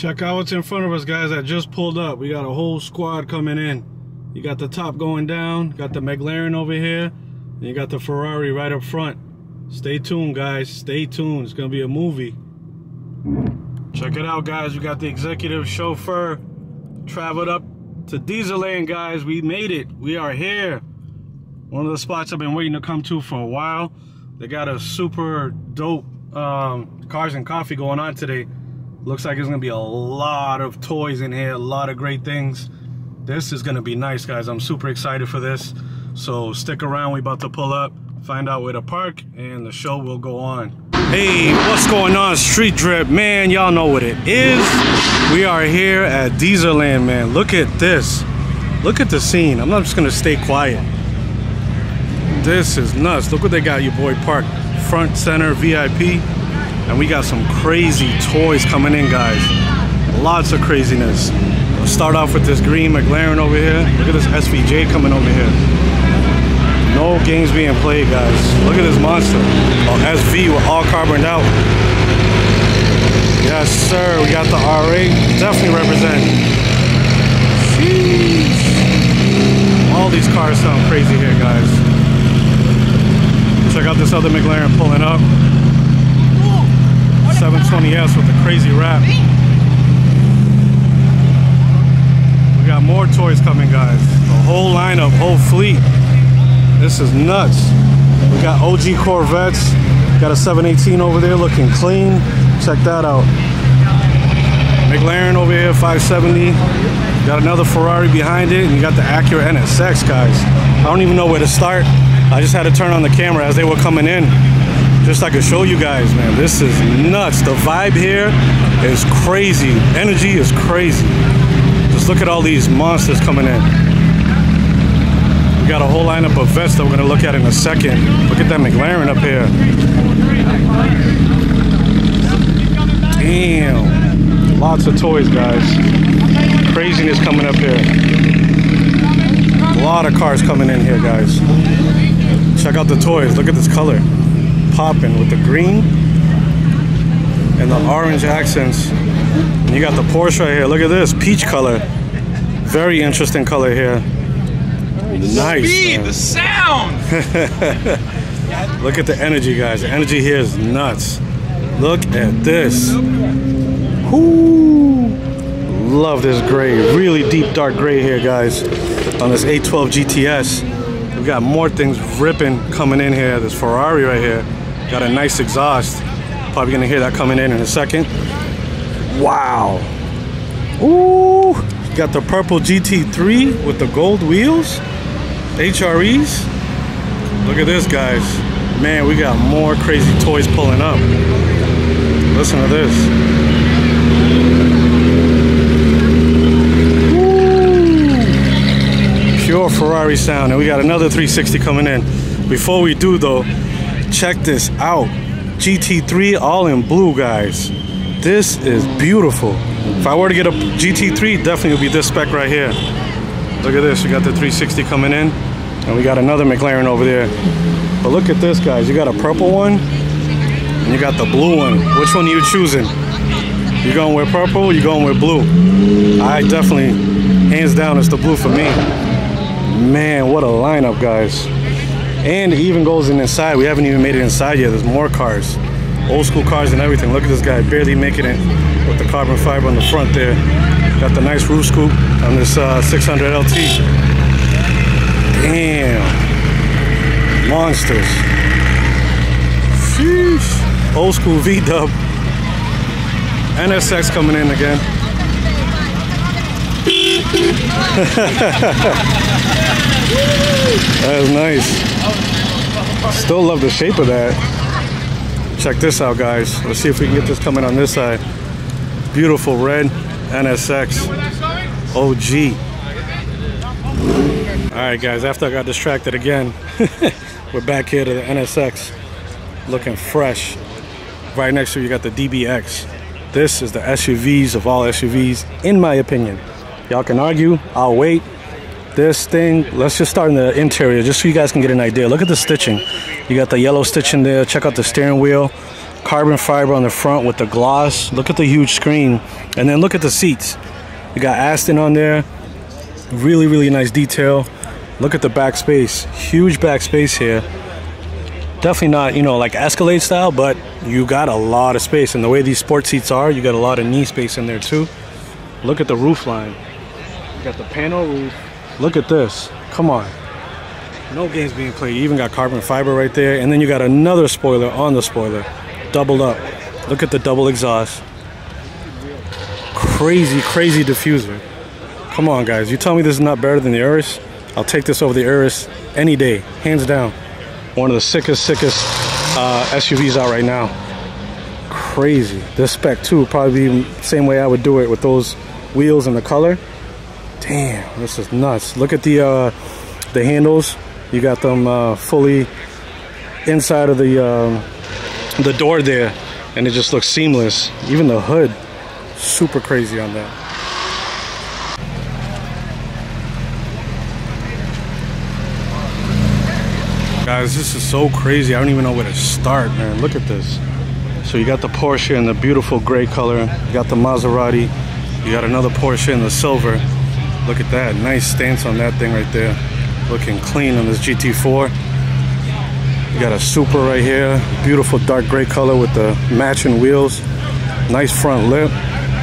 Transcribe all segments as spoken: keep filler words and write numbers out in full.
Check out what's in front of us, guys. I just pulled up. We got a whole squad coming in. You got the top going down, got the McLaren over here, and you got the Ferrari right up front. Stay tuned, guys. Stay tuned. It's gonna be a movie. Check it out, guys. We got the executive chauffeur traveled up to Dieselland, guys. We made it. We are here. One of the spots I've been waiting to come to for a while. They got a super dope um, cars and coffee going on today. Looks like there's gonna be a lot of toys in here, a lot of great things. This is gonna be nice, guys. I'm super excited for this. So stick around, we about to pull up, find out where to park, and the show will go on. Hey, what's going on, Street Drip? Man, y'all know what it is. We are here at Dieselland, man. Look at this. Look at the scene. I'm not just gonna stay quiet. This is nuts. Look what they got, your boy parked. Front, center, V I P. And we got some crazy toys coming in, guys. Lots of craziness. Let's start off with this green McLaren over here. Look at this S V J coming over here. No games being played, guys. Look at this monster. Oh, S V with all carboned out. Yes, sir. We got the R A. Definitely represent. Jeez. All these cars sound crazy here, guys. Check out this other McLaren pulling up. seven twenty S with the crazy wrap. We got more toys coming, guys. The whole lineup, whole fleet. This is nuts. We got O G Corvettes. Got a seven eighteen over there looking clean. Check that out. McLaren over here, five seventy. Got another Ferrari behind it. And you got the Acura N S X, guys. I don't even know where to start. I just had to turn on the camera as they were coming in, just so I could show you guys, man. This is nuts. The vibe here is crazy. Energy is crazy. Just look at all these monsters coming in. We got a whole lineup of vets that we're gonna look at in a second. Look at that McLaren up here. Damn. Lots of toys, guys. Craziness coming up here. A lot of cars coming in here, guys. Check out the toys. Look at this color. Popping with the green and the orange accents. And you got the Porsche right here. Look at this peach color. Very interesting color here. Nice. Speed, man. The sound. Look at the energy, guys. The energy here is nuts. Look at this. Whoo! Love this gray. Really deep dark gray here, guys. On this eight twelve G T S, we've got more things ripping coming in here. This Ferrari right here. Got a nice exhaust. Probably gonna hear that coming in in a second. Wow. Ooh. Got the purple G T three with the gold wheels. H R Es. Look at this, guys. Man, we got more crazy toys pulling up. Listen to this. Ooh. Pure Ferrari sound. And we got another three sixty coming in. Before we do, though, check this out. G T three all in blue, guys. This is beautiful. If I were to get a G T three, definitely would be this spec right here. Look at this. You got the three sixty coming in, and we got another McLaren over there. But look at this, guys. You got a purple one and you got the blue one. Which one are you choosing? You going with purple or you going with blue? I definitely, hands down, it's the blue for me. Man, what a lineup, guys. And it even goes in inside. We haven't even made it inside yet. There's more cars. Old school cars and everything. Look at this guy barely making it with the carbon fiber on the front there. Got the nice roof scoop on this uh, six hundred L T. Damn. Monsters. Sheesh. Old school V-Dub. N S X coming in again. That is nice. Still love the shape of that. Check this out, guys. Let's see if we can get this coming on this side. Beautiful red N S X. O G. Alright, guys, after I got distracted again, we're back here to the N S X. Looking fresh. Right next to you, you got the D B X. This is the S U Vs of all S U Vs, in my opinion. Y'all can argue, I'll wait. This thing, let's just start in the interior just so you guys can get an idea. Look at the stitching. You got the yellow stitching there. Check out the steering wheel. carbon fiber on the front with the gloss. Look at the huge screen, and then look at the seats. You got Aston on there. Really, really nice detail. Look at the back space. Huge back space here. Definitely not, you know, like Escalade style, but you got a lot of space. And the way these sport seats are, you got a lot of knee space in there too. Look at the roof line. You got the panel roof. Look at this. Come on. No games being played. You even got carbon fiber right there. And then you got another spoiler on the spoiler. Doubled up. Look at the double exhaust. Crazy, crazy diffuser. Come on, guys. You tell me this is not better than the Urus? I'll take this over the Urus any day. Hands down. One of the sickest, sickest uh, S U Vs out right now. Crazy. This spec, too, probably be the same way I would do it with those wheels and the color. Damn, this is nuts. Look at the, uh, the handles. You got them uh, fully inside of the um, the door there, and it just looks seamless. Even the hood, super crazy on that. Guys, this is so crazy. I don't even know where to start, man. Look at this. So you got the Porsche in the beautiful gray color. You got the Maserati. You got another Porsche in the silver. Look at that. Nice stance on that thing right there. Looking clean on this G T four. You got a Supra right here, beautiful dark gray color with the matching wheels, nice front lip.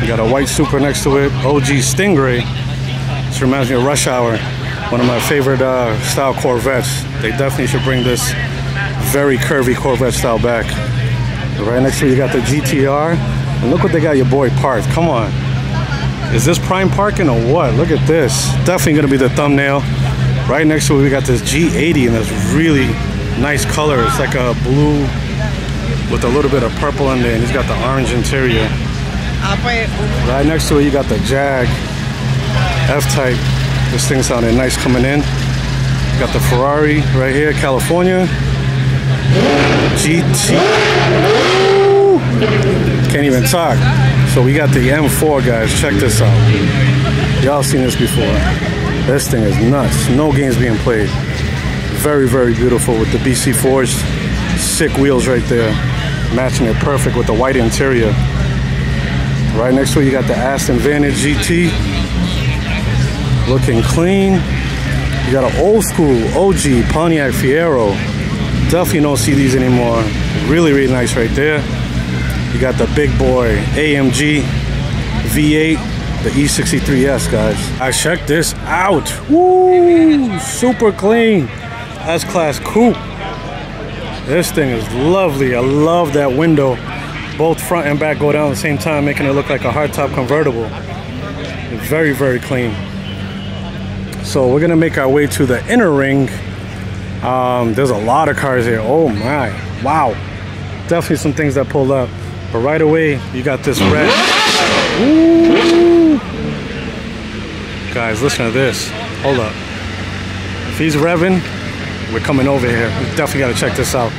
You got a white Supra next to it, O G Stingray. This reminds me of Rush Hour, one of my favorite uh, style Corvettes. They definitely should bring this very curvy Corvette style back. Right next to it, you got the G T R, and look what they got your boy parked. Come on, is this prime parking or what? Look at this. Definitely gonna be the thumbnail. Right next to it, we got this G eighty in this really nice color. It's like a blue with a little bit of purple in there, and it's got the orange interior. Right next to it, you got the Jag F-Type. This thing sounded nice coming in. You got the Ferrari right here, California. G T. Can't even talk. So we got the M four, guys. Check this out. Y'all seen this before. This thing is nuts. No games being played. Very, very beautiful with the B C Forged. Sick wheels right there. Matching it perfect with the white interior. Right next to it, you got the Aston Vantage G T. Looking clean. You got an old school O G Pontiac Fiero. Definitely don't see these anymore. Really, really nice right there. You got the big boy A M G V eight. The E sixty-three S, guys. I checked this out. Woo! Super clean. S-Class Coupe. This thing is lovely. I love that window. Both front and back go down at the same time, making it look like a hardtop convertible. Very, very clean. So we're gonna make our way to the inner ring. Um, there's a lot of cars here. Oh my! Wow. Definitely some things that pulled up. But right away, you got this red. Ooh. Guys, listen to this. Hold up. If he's revving, we're coming over here. We definitely got to check this out.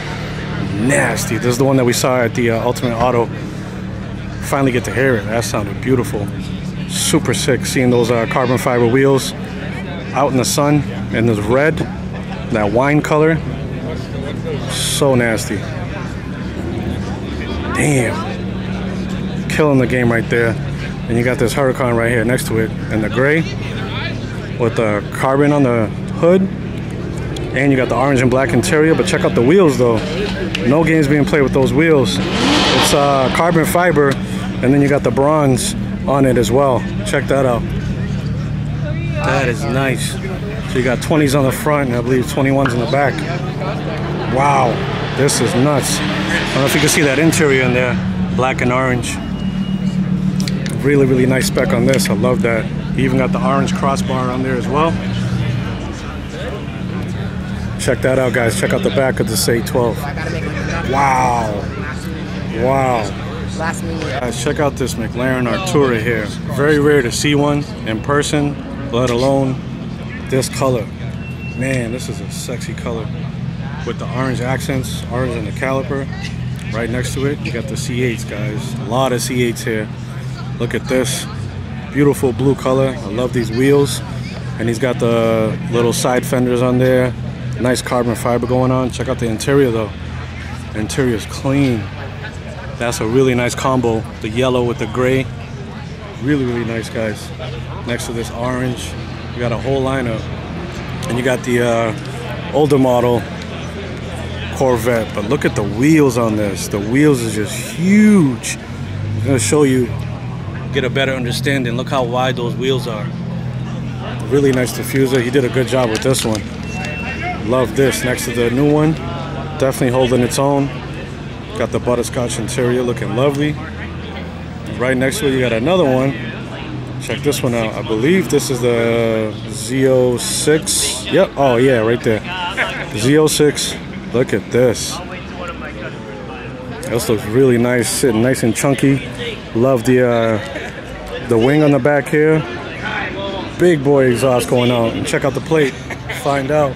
Nasty. This is the one that we saw at the uh, Ultimate Auto. Finally get to hear it. That sounded beautiful. Super sick seeing those uh, carbon fiber wheels out in the sun. And this red, that wine color. So nasty. Damn. Killing the game right there. And you got this Huracan right here next to it in the gray with the carbon on the hood, and you got the orange and black interior. But check out the wheels though. No games being played with those wheels. It's uh, carbon fiber, and then you got the bronze on it as well. Check that out. That is nice. So you got twenties on the front and I believe twenty-ones in the back. Wow, this is nuts. I don't know if you can see that interior in there, black and orange. Really, really nice spec on this. I love that. You even got the orange crossbar on there as well. Check that out, guys. Check out the back of the S A twelve. Wow. Wow. Guys, check out this McLaren Artura here. Very rare to see one in person, let alone this color. Man, this is a sexy color. With the orange accents, orange in the caliper. Right next to it, you got the C eights, guys. A lot of C eights here. Look at this beautiful blue color. I love these wheels, and he's got the little side fenders on there. Nice carbon fiber going on. Check out the interior though. Interior is clean. That's a really nice combo, the yellow with the gray. Really, really nice, guys. Next to this orange, you got a whole lineup. And you got the uh, older model Corvette, but look at the wheels on this. The wheels is just huge. I'm gonna show you, get a better understanding. Look how wide those wheels are. Really nice diffuser. He did a good job with this one. Love this. Next to the new one, definitely holding its own. Got the butterscotch interior, looking lovely. Right next to it, you got another one. Check this one out. I believe this is the Z oh six. Yep. Oh yeah, right there. Z oh six. Look at this. This looks really nice, sitting nice and chunky. Love the uh, the wing on the back here. Big boy exhaust going out. And check out the plate. Find out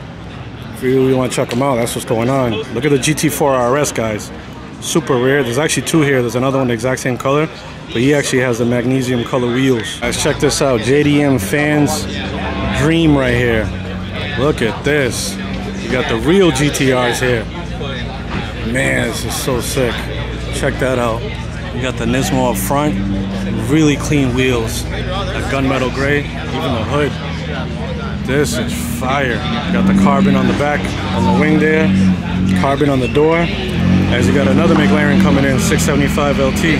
if you really want to check them out. That's what's going on. Look at the G T four R S, guys. Super rare. There's actually two here. There's another one the exact same color, but he actually has the magnesium color wheels. Guys, check this out. J D M fans dream right here. Look at this. You got the real G T Rs here. Man, this is so sick. Check that out. You got the Nismo up front. Really clean wheels. That gunmetal gray, even the hood. This is fire. You got the carbon on the back, on the wing there. Carbon on the door. As you got another McLaren coming in, six seventy-five L T.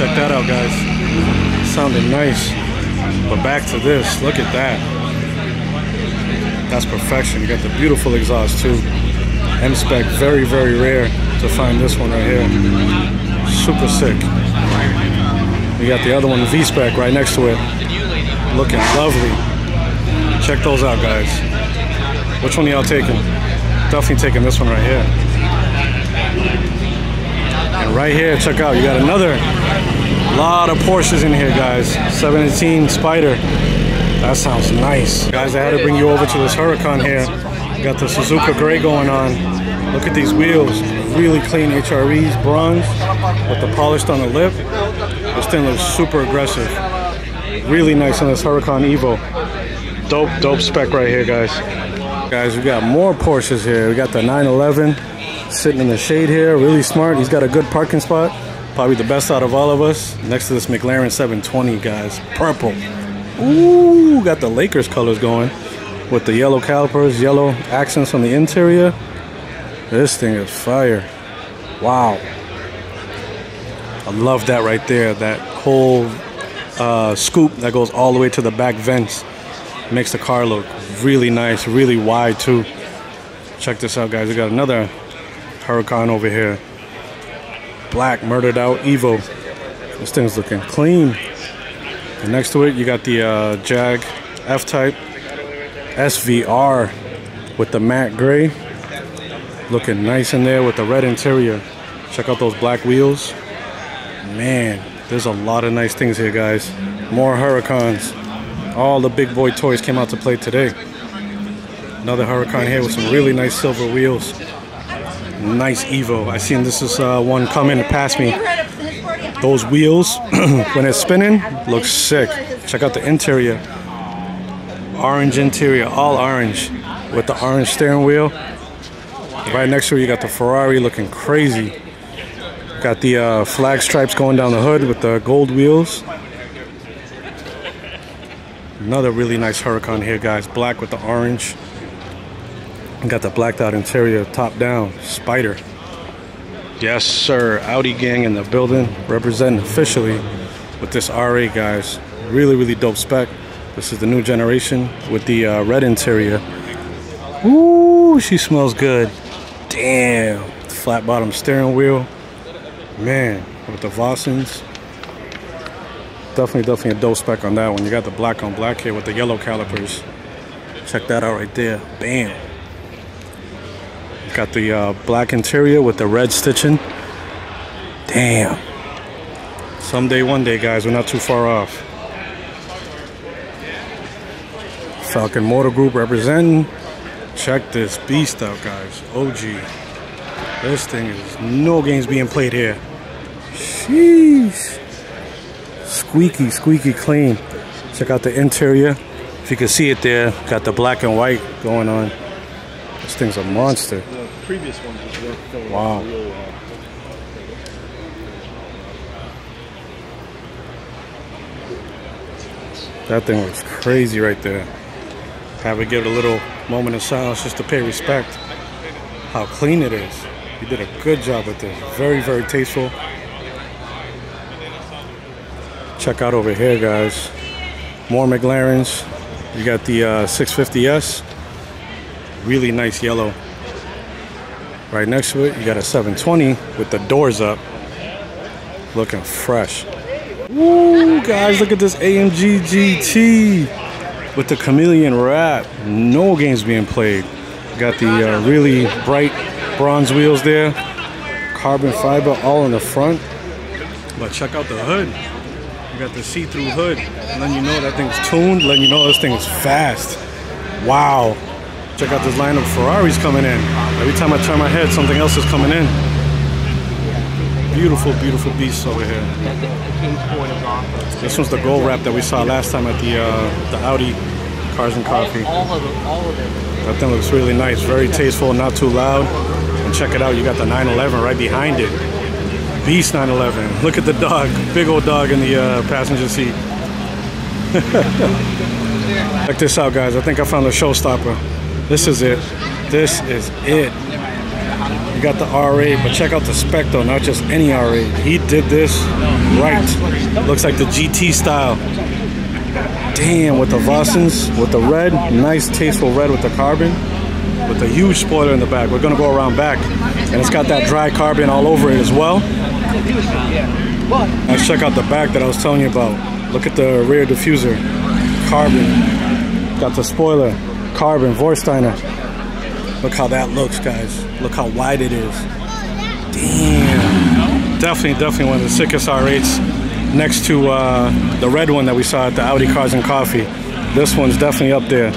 Check that out, guys. Sounded nice. But back to this, look at that. That's perfection. You got the beautiful exhaust too. M-Spec, very, very rare to find this one right here. Super sick. We got the other one, V-Spec, right next to it. Looking lovely. Check those out, guys. Which one are y'all taking? Definitely taking this one right here. And right here, check out, you got another lot of Porsches in here, guys. seven eighteen Spider. That sounds nice. Guys, I had to bring you over to this Huracan here. You got the Suzuka Gray going on. Look at these wheels. Really clean H R Es, bronze, with the polished on the lip. This thing looks super aggressive. Really nice on this Huracan Evo. Dope, dope spec right here, guys. Guys, we got more Porsches here. We got the nine eleven. Sitting in the shade here, really smart. He's got a good parking spot, probably the best out of all of us. Next to this McLaren seven twenty, guys, purple. Ooh, got the Lakers colors going with the yellow calipers, yellow accents on the interior. This thing is fire. Wow, I love that right there. That whole uh, scoop that goes all the way to the back vents makes the car look really nice, really wide too. Check this out, guys. We got another Huracan over here. Black, murdered out Evo. This thing's looking clean. And next to it, you got the uh, Jag F-Type S V R with the matte gray. Looking nice in there with the red interior. Check out those black wheels. Man, there's a lot of nice things here, guys. More Huracans. All the big boy toys came out to play today. Another Huracan here with some really nice silver wheels. Nice Evo. I seen this is uh, one coming past me. Those wheels, when it's spinning, looks sick. Check out the interior. Orange interior, all orange, with the orange steering wheel. Right next to it, you got the Ferrari looking crazy. Got the uh, flag stripes going down the hood with the gold wheels. Another really nice Huracan here, guys. Black with the orange. Got the blacked out interior, top down, Spider. Yes, sir. Audi gang in the building, representing officially with this R A, guys. Really, really dope spec. This is the new generation with the uh, red interior. Ooh, she smells good. Damn. Flat bottom steering wheel. Man, with the Vossens. Definitely, definitely a dope spec on that one. You got the black on black here with the yellow calipers. Check that out right there. Bam. Got the uh, black interior with the red stitching. Damn. Someday, one day, guys, we're not too far off. Falcon Motor Group representing. Check this beast out, guys. O G. This thing is no games being played here. Sheesh. Squeaky, squeaky clean. Check out the interior. If you can see it there, got the black and white going on. This thing's a monster. Previous one was wow. That thing was crazy right there. Have we give it a little moment of silence just to pay respect. How clean it is. You did a good job with this. Very, very tasteful. Check out over here, guys. More McLarens. You got the uh, six fifty S. Really nice yellow. Right next to it, you got a seven twenty with the doors up. Looking fresh. Woo, guys, look at this A M G G T with the chameleon wrap. No games being played. Got the uh, really bright bronze wheels there. Carbon fiber all in the front. But check out the hood. You got the see-through hood. And then you know that thing's tuned. Letting you know this thing is fast. Wow. Check out this lineup of Ferraris coming in. Every time I turn my head, something else is coming in. Beautiful, beautiful beasts over here. This one's the gold wrap that we saw last time at the uh, the Audi Cars and Coffee. That thing looks really nice. Very tasteful, not too loud. And check it out, you got the nine eleven right behind it. Beast nine eleven. Look at the dog. Big old dog in the uh, passenger seat. Check this out, guys. I think I found a showstopper. This is it. This is it. You got the R eight, but check out the spec though, not just any R eight. He did this right. Looks like the G T style. Damn, with the Vossens, with the red, nice tasteful red with the carbon, with the huge spoiler in the back. We're gonna go around back, and it's got that dry carbon all over it as well. Let's check out the back that I was telling you about. Look at the rear diffuser, carbon. Got the spoiler. Carbon, Vorsteiner. Look how that looks, guys. Look how wide it is. Damn. Definitely, definitely one of the sickest R eights next to uh, the red one that we saw at the Audi Cars and Coffee. This one's definitely up there.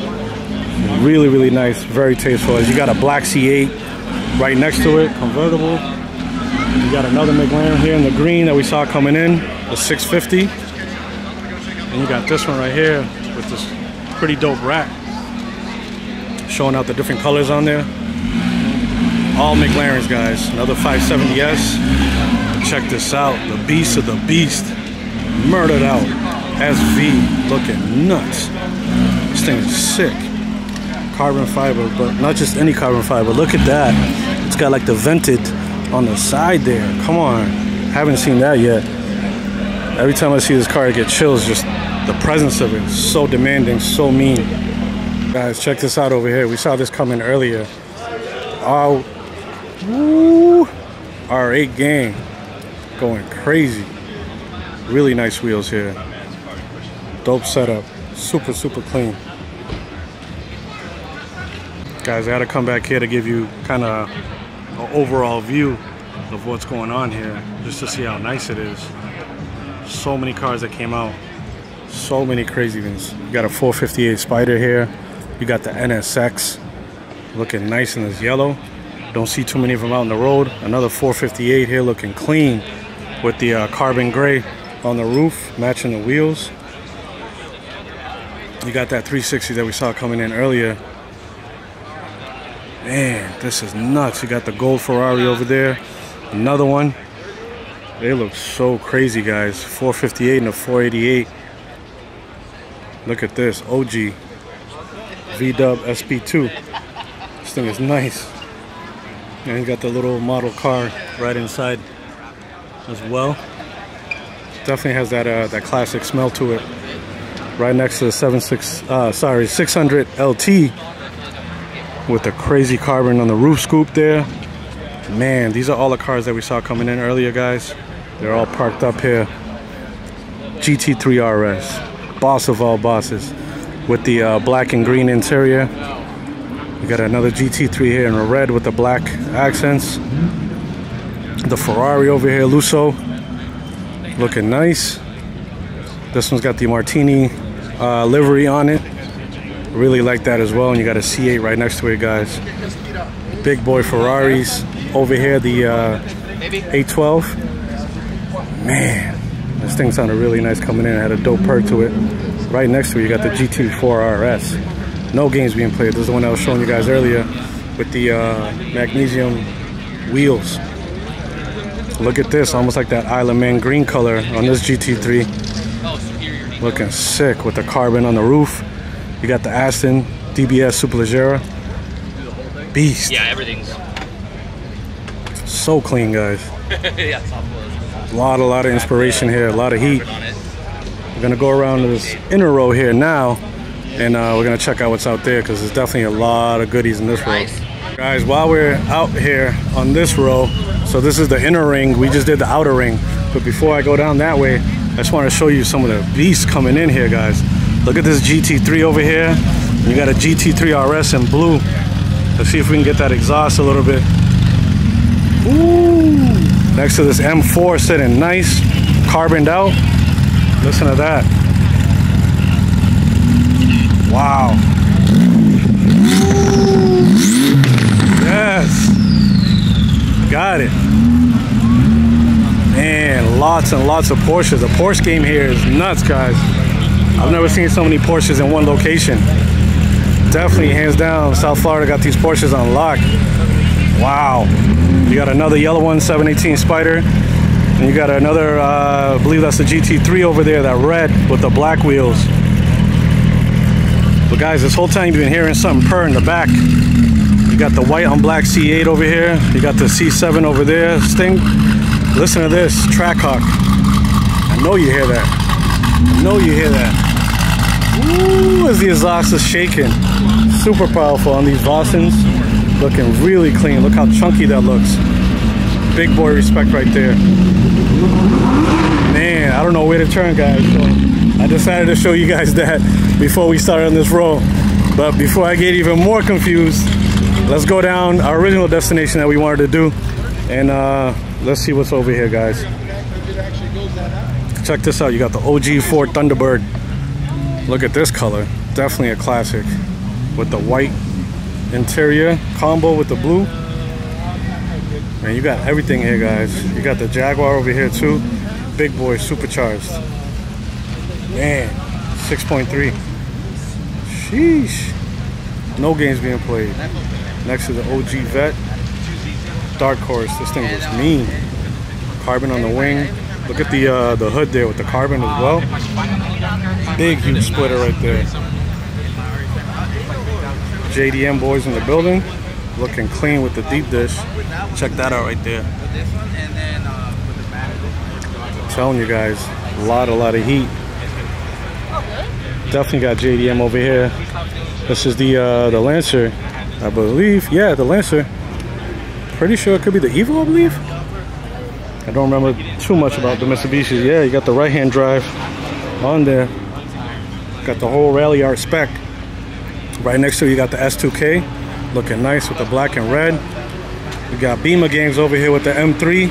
Really, really nice. Very tasteful. You got a black C eight right next to it. Convertible. You got another McLaren here in the green that we saw coming in. The six fifty. And you got this one right here with this pretty dope rack. Showing out the different colors on there. All McLarens, guys. Another five seventy S. Check this out. The beast of the beast. Murdered out. S V looking nuts. This thing is sick. Carbon fiber, but not just any carbon fiber. Look at that. It's got like the vented on the side there. Come on. Haven't seen that yet. Every time I see this car, I get chills. Just the presence of it. So demanding, so mean. Guys, check this out over here. We saw this coming earlier. Oh, woo, R eight gang. Going crazy. Really nice wheels here. Dope setup. Super, super clean. Guys, I had to come back here to give you kind of an overall view of what's going on here. Just to see how nice it is. So many cars that came out. So many crazy things. You got a four fifty-eight Spider here. You got the N S X looking nice in this yellow. Don't see too many of them out on the road. Another four fifty-eight here looking clean with the uh, carbon gray on the roof, matching the wheels. You got that three sixty that we saw coming in earlier. Man, this is nuts. You got the gold Ferrari over there. Another one. They look so crazy, guys. four fifty-eight and a four eighty-eight. Look at this. O G. V-Dub S P two. This thing is nice. And you got the little model car right inside as well. Definitely has that uh, that classic smell to it. Right next to the seven six, uh, sorry, six hundred L T with the crazy carbon on the roof scoop there. Man, these are all the cars that we saw coming in earlier, guys. They're all parked up here. G T three R S, boss of all bosses. With the uh, black and green interior. We got another G T three here in red with the black accents. The Ferrari over here, Lusso, looking nice. This one's got the Martini uh, livery on it. Really like that as well. And you got a C eight right next to it, guys. Big boy Ferraris over here, the uh, eight twelve. Man, this thing sounded really nice coming in. It had a dope perk to it. Right next to it, you got the G T four R S. No games being played. This is the one I was showing you guys earlier with the uh, magnesium wheels. Look at this, almost like that Isle of Man green color on this G T three. Looking sick with the carbon on the roof. You got the Aston D B S Superleggera. Beast. Yeah, everything's so clean, guys. Yeah, top close. A lot, a lot of inspiration here. A lot of heat. We're gonna go around this inner row here now, and uh, we're gonna check out what's out there because there's definitely a lot of goodies in this row. Guys, while we're out here on this row, so this is the inner ring. We just did the outer ring, but before I go down that way, I just want to show you some of the beasts coming in here, guys. Look at this G T three over here. You got a G T three R S in blue. Let's see if we can get that exhaust a little bit. Ooh. Next to this M four sitting nice, carboned out. Listen to that. Wow. Yes. Got it. Man, lots and lots of Porsches. The Porsche game here is nuts, guys. I've never seen so many Porsches in one location. Definitely, hands down, South Florida got these Porsches on lock. Wow. You got another yellow one, seven eighteen Spider. And you got another, uh, I believe that's the G T three over there, that red with the black wheels. But guys, this whole time you've been hearing something purr in the back. You got the white on black C eight over here. You got the C seven over there, Sting. Listen to this, Trackhawk. I know you hear that. I know you hear that. Ooh, as the exhaust is shaking. Super powerful on these Vossons. Looking really clean. Look how chunky that looks. Big boy respect right there. Man, I don't know where to turn, guys. So I decided to show you guys that before we started on this road. But before I get even more confused, let's go down our original destination that we wanted to do. And uh, let's see what's over here, guys. Check this out. You got the O G Ford Thunderbird. Look at this color. Definitely a classic. With the white interior combo with the blue. Man, you got everything here, guys. You got the Jaguar over here, too. Big boy, supercharged. Man, six point three. Sheesh. No games being played. Next to the O G Vet. Dark Horse, this thing was mean. Carbon on the wing. Look at the uh, the hood there with the carbon as well. Big, huge splitter right there. J D M boys in the building. Looking clean with the deep dish. Check that out right there. I'm telling you guys, a lot, a lot of heat. Definitely got J D M over here. This is the, uh, the Lancer, I believe. Yeah, the Lancer. Pretty sure it could be the Evo, I believe. I don't remember too much about the Mitsubishi. Yeah, you got the right-hand drive on there. Got the whole rally art spec. Right next to it, you got the S two K. Looking nice with the black and red. You got Beamer Games over here with the M three.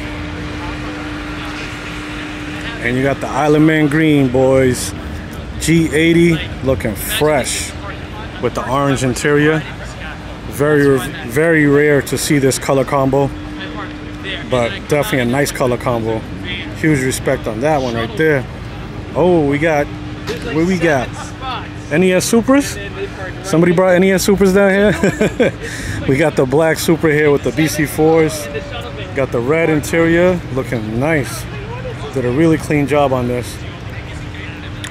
And you got the Island Man Green, boys. G eighty, looking fresh with the orange interior. Very, very rare to see this color combo, but definitely a nice color combo. Huge respect on that one right there. Oh, we got, what we got? N E S Supras? Somebody brought N E S Supras down here? We got the black Supra here with the B C fours. Got the red interior, looking nice. Did a really clean job on this.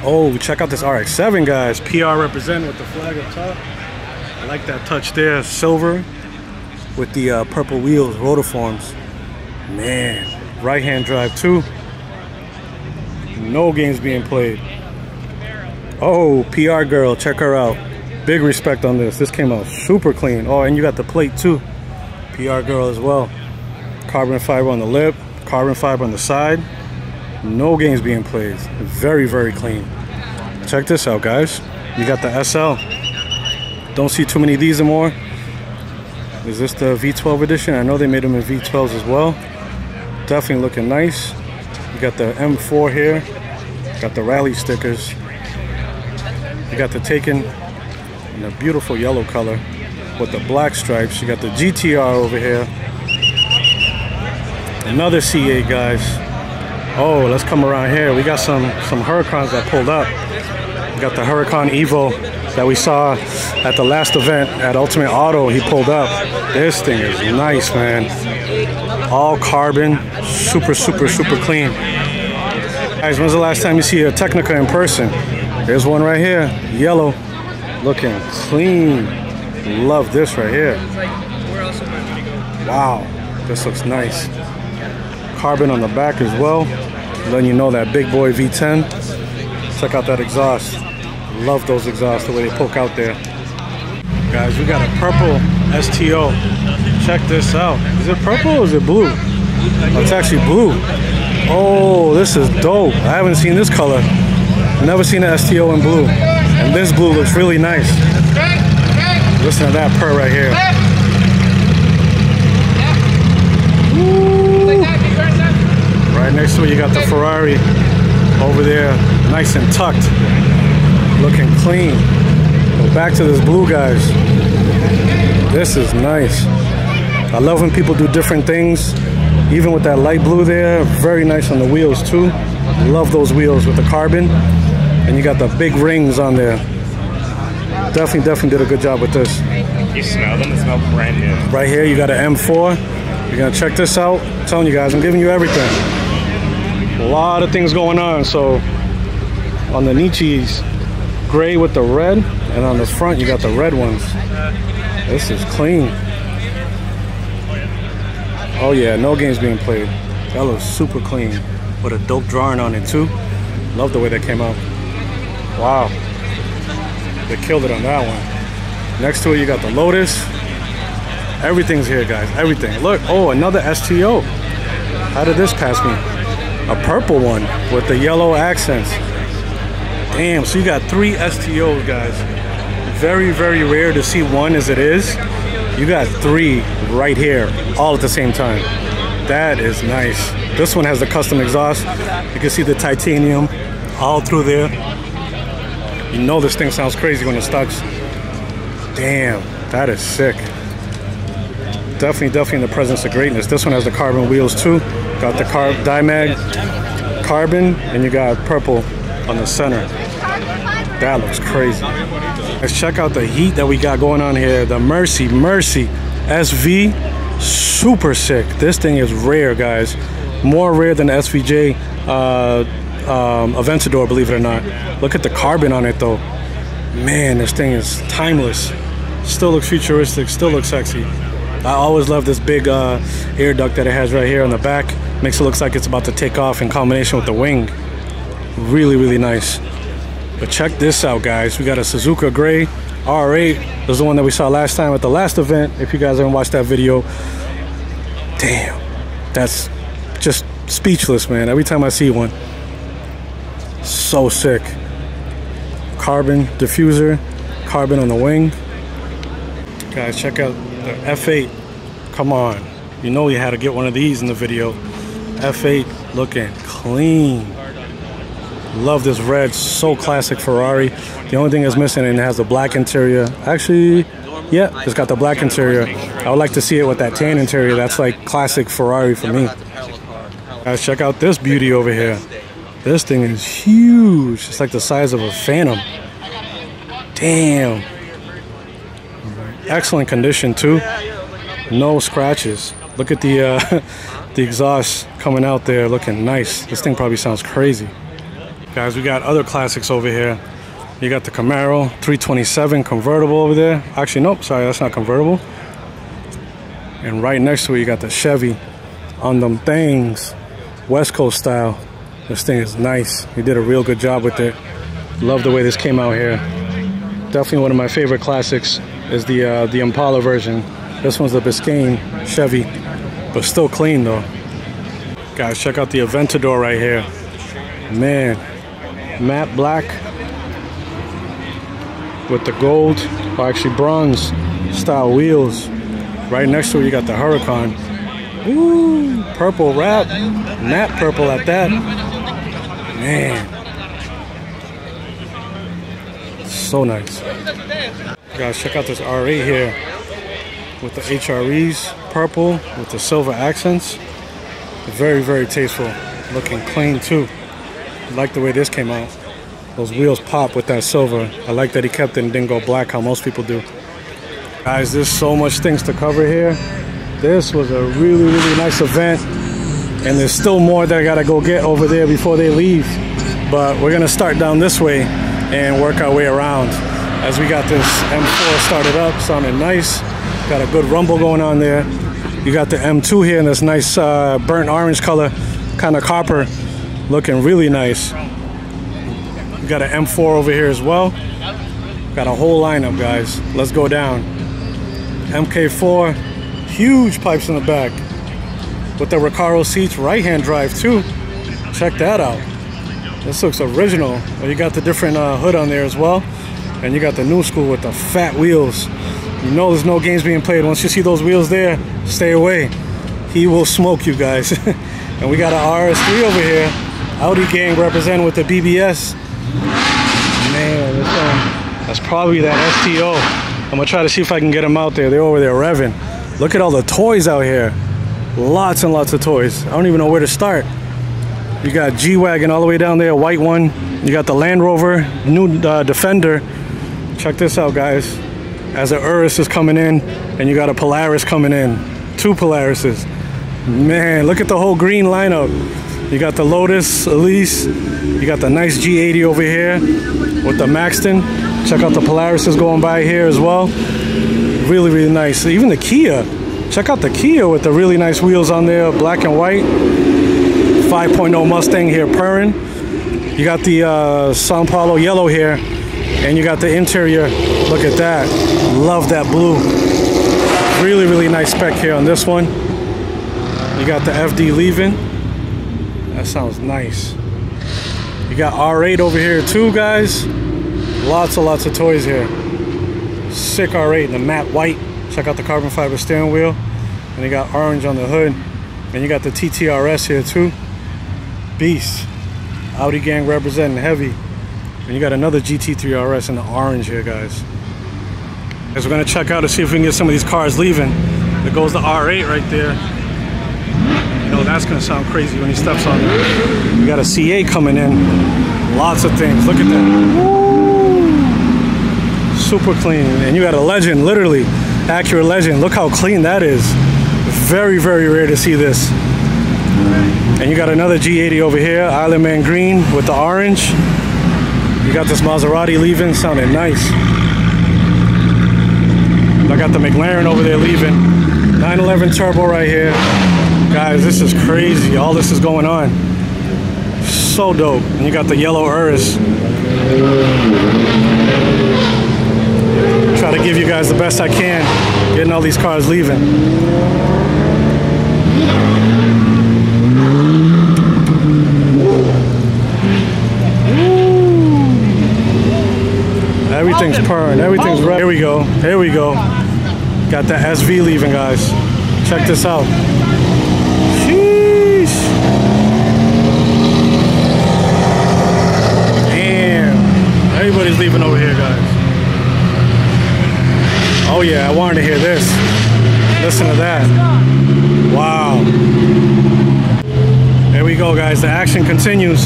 Oh, check out this R X seven, guys. P R represent with the flag up top. I like that touch there, silver with the uh, purple wheels, rotiforms. Man, right-hand drive too. No games being played. Oh, P R girl, check her out. Big respect on this. This came out super clean. Oh, and you got the plate too. P R girl as well. Carbon fiber on the lip, carbon fiber on the side. No games being played. Very, very clean. Check this out, guys. You got the S L. Don't see too many of these anymore. Is this the V twelve edition? I know they made them in V twelves as well. Definitely looking nice. You got the M four here. Got the rally stickers. You got the Taken in a beautiful yellow color with the black stripes. You got the G T R over here. Another C eight, guys. Oh, let's come around here. We got some, some Huracans that pulled up. We got the Huracan Evo that we saw at the last event at Ultimate Auto. He pulled up. This thing is nice, man. All carbon, super, super, super clean. Guys, when's the last time you see a Technica in person? There's one right here, yellow, looking clean. Love this right here. Wow, this looks nice. Carbon on the back as well, letting you know that big boy V ten. Check out that exhaust. Love those exhausts, the way they poke out there. Guys, we got a purple S T O. Check this out. Is it purple or is it blue? Oh, it's actually blue. Oh, this is dope. I haven't seen this color. Never seen an S T O in blue. And this blue looks really nice. Listen to that purr right here. Ooh. Right next to it, you got the Ferrari over there, nice and tucked, looking clean. Go back to this blue, guys. This is nice. I love when people do different things. Even with that light blue there, very nice on the wheels too. Love those wheels with the carbon. And you got the big rings on there. Definitely, definitely did a good job with this. You smell them, they smell brand new. Right here, you got an M four. You're gonna check this out. I'm telling you guys, I'm giving you everything. A lot of things going on, so on the Nichis, gray with the red, and on the front, you got the red ones. This is clean. Oh yeah, no games being played. That looks super clean. With a dope drawing on it too. Love the way that came out. Wow. They killed it on that one. Next to it, you got the Lotus. Everything's here, guys, everything. Look, oh, another S T O. How did this pass me? A purple one with the yellow accents. Damn, so you got three S T Os, guys. Very, very rare to see one as it is. You got three right here, all at the same time. That is nice. This one has the custom exhaust. You can see the titanium all through there. You know this thing sounds crazy when it starts. Damn, that is sick. Definitely, definitely in the presence of greatness. This one has the carbon wheels too. Got the car Dimag carbon, and you got purple on the center. That looks crazy. Let's check out the heat that we got going on here. The Mercy, Mercy S V, super sick. This thing is rare, guys. More rare than the S V J uh, um, Aventador, believe it or not. Look at the carbon on it, though. Man, this thing is timeless. Still looks futuristic, still looks sexy. I always love this big uh, air duct that it has right here on the back. Makes it look like it's about to take off in combination with the wing. Really, really nice. But check this out, guys. We got a Suzuka Gray R eight. This is the one that we saw last time at the last event. If you guys haven't watched that video, damn, that's just speechless, man. Every time I see one, so sick. Carbon diffuser, carbon on the wing. Guys, check out the F eight. Come on, you know you had to get one of these in the video. F eight looking clean. Love this red, so classic Ferrari. The only thing that's missing, and it has the black interior. Actually, yeah, it's got the black interior. I would like to see it with that tan interior. That's like classic Ferrari for me. Guys, check out this beauty over here. This thing is huge. It's like the size of a Phantom. Damn. Excellent condition too. No scratches. Look at the uh, the exhaust coming out there, looking nice. This thing probably sounds crazy. Guys, we got other classics over here. You got the Camaro three twenty-seven convertible over there. Actually, nope, sorry, that's not convertible. And right next to it, you got the Chevy on them things, West Coast style. This thing is nice. They did a real good job with it. Love the way this came out here. Definitely one of my favorite classics is the, uh, the Impala version. This one's the Biscayne Chevy, but still clean though. Guys, check out the Aventador right here. Man. Matte black with the gold, or actually bronze style wheels. Right next to it, you got the Huracan. Ooh, purple wrap, matte purple at that. Man, so nice. Guys, check out this R eight here with the H R Es, purple with the silver accents. Very, very tasteful, looking clean too. I like the way this came out. Those wheels pop with that silver. I like that he kept it and didn't go black how most people do. Guys, there's so much things to cover here. This was a really, really nice event. and there's still more that I gotta go get over there before they leave. But we're gonna start down this way and work our way around. As we got this M four started up, sounded nice. Got a good rumble going on there. You got the M two here in this nice uh, burnt orange color, kind of copper, looking really nice. We got an M four over here as well. Got a whole lineup, guys. Let's go down. M K four, huge pipes in the back. With the Recaro seats, right-hand drive too. Check that out. This looks original. Well, you got the different uh, hood on there as well. And you got the new school with the fat wheels. You know there's no games being played. Once you see those wheels there, stay away. He will smoke you guys. And we got an R S three over here. Audi gang representing with the B B S. Man, that's, um, that's probably that S T O. I'm gonna try to see if I can get them out there. They're over there revving. Look at all the toys out here. Lots and lots of toys. I don't even know where to start. You got G-Wagon all the way down there, white one. You got the Land Rover, new uh, Defender. Check this out, guys. As an Urus is coming in, and you got a Polaris coming in. Two Polarises. Man, look at the whole green lineup. You got the Lotus Elise. You got the nice G eighty over here with the Maxton. Check out the Polarises going by here as well. Really, really nice. Even the Kia. Check out the Kia with the really nice wheels on there, black and white. five point oh Mustang here purring. You got the uh, Sao Paulo yellow here, and you got the interior. Look at that. Love that blue. Really, really nice spec here on this one. You got the F D leaving. That sounds nice. You got R eight over here too, guys. Lots and lots of toys here. Sick R eight, the matte white. Check out the carbon fiber steering wheel. And you got orange on the hood. And you got the T T R S here too. Beast. Audi gang representing heavy. And you got another G T three R S in the orange here, guys. As we're gonna check out to see if we can get some of these cars leaving. There goes the R eight right there. You know, that's gonna sound crazy when he steps on it. We got a C A coming in. Lots of things. Look at that. Woo! Super clean. And you got a Legend, literally. Acura Legend. Look how clean that is. Very, very rare to see this. And you got another G eighty over here, Island Man green with the orange. You got this Maserati leaving, sounded nice. I got the McLaren over there leaving. nine eleven Turbo right here. Guys, this is crazy. All this is going on. So dope. And you got the yellow Urus. Try to give you guys the best I can, getting all these cars leaving. Everything's purring, everything's ready. Here we go, here we go. Got the S V leaving, guys. Check this out. Sheesh. Damn, everybody's leaving over here, guys. Oh yeah, I wanted to hear this. Listen to that. Wow. There we go, guys. The action continues.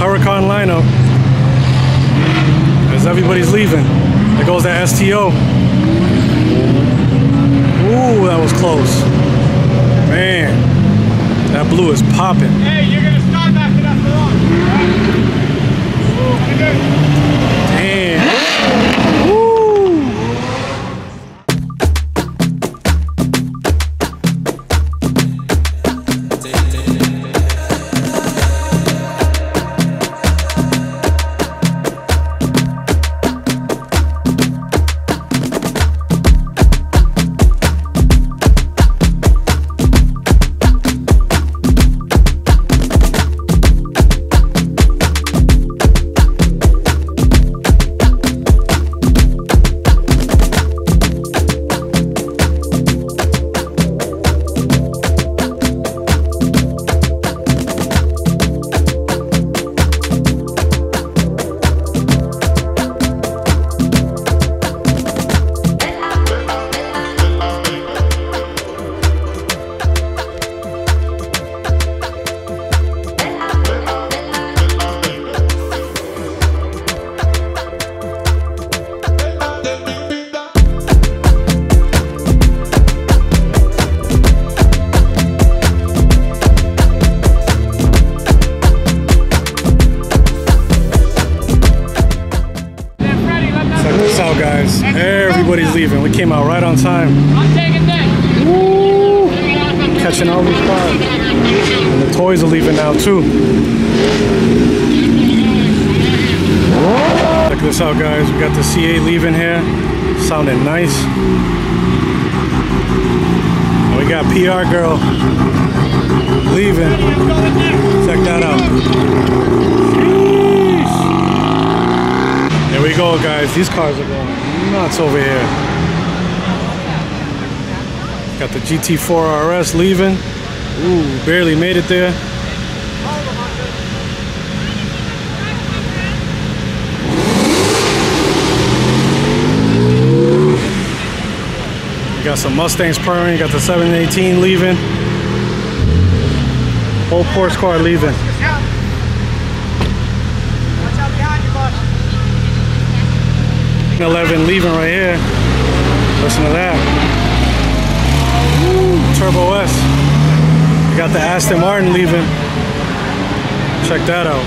Huracan lineup. As everybody's leaving. There goes the S T O. Ooh, that was close. Man, that blue is popping. Hey, you're gonna start back to that for long. Damn. Woo. time. I'm taking this. Woo! Catching all these cars. And the toys are leaving now too. Check this out, guys. We got the C A leaving here. Sounding nice. And we got P R girl leaving. Check that out. There we go, guys. These cars are going nuts over here. Got the G T four R S leaving. Ooh, barely made it there. You got some Mustangs purring. You got the seven eighteen leaving. Whole Porsche car leaving. eleven leaving right here. Listen to that. Woo, Turbo S. We got the Aston Martin leaving. Check that out.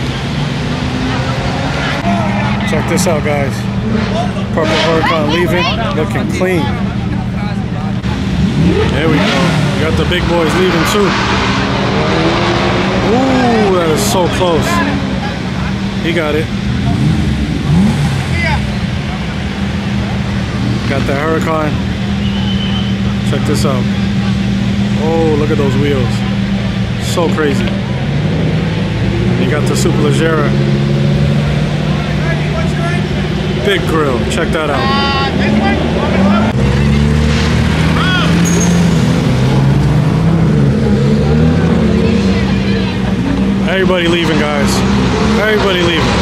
Check this out, guys. Purple Huracan leaving. Looking clean. There we go. We got the big boys leaving too. Ooh, that is so close. He got it. Got the Huracan. Check this out. Oh, look at those wheels. So crazy. You got the Superleggera. Big grill. Check that out. Everybody leaving, guys. Everybody leaving.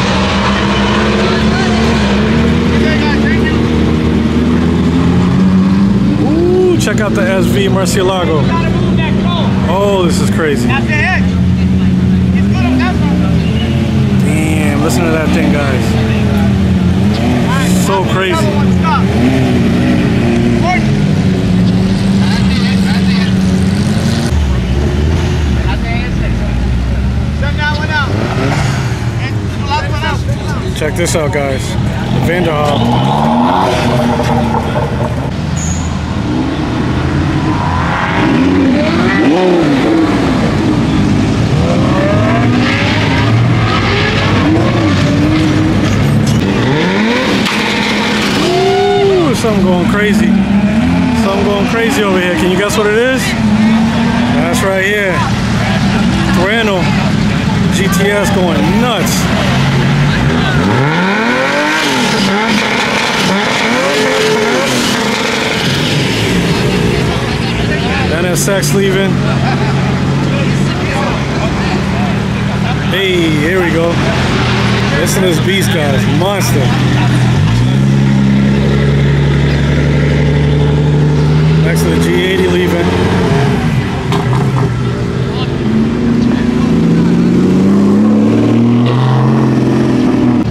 Check out the S V Murcielago. Oh, this is crazy. Damn, listen to that thing, guys. So crazy. Check this out, guys. The Vanderhall. Ooh, something going crazy. Something going crazy over here. Can you guess what it is? That's right here. Torano G T S going nuts. N S X leaving. Hey, here we go. Listen to this beast, guys. Monster. Next to the G eighty leaving.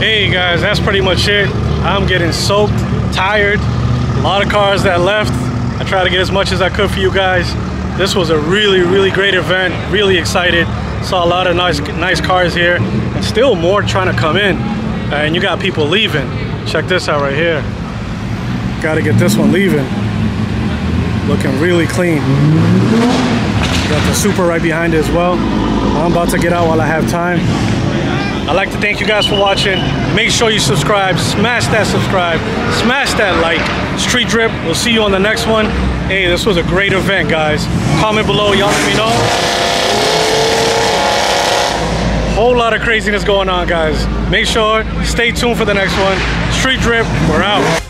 Hey guys, that's pretty much it. I'm getting soaked, tired. A lot of cars that left. I try to get as much as I could for you guys. This was a really, really great event. Really excited. Saw a lot of nice, nice cars here, and still more trying to come in. Uh, and you got people leaving. Check this out right here. Got to get this one leaving. Looking really clean. Got the Super right behind it as well. I'm about to get out while I have time. I'd like to thank you guys for watching. Make sure you subscribe. Smash that subscribe. Smash that like. Street Drip, we'll see you on the next one. Hey, this was a great event, guys. Comment below, y'all let me know. Whole lot of craziness going on, guys. Make sure, stay tuned for the next one. Street Drip, we're out.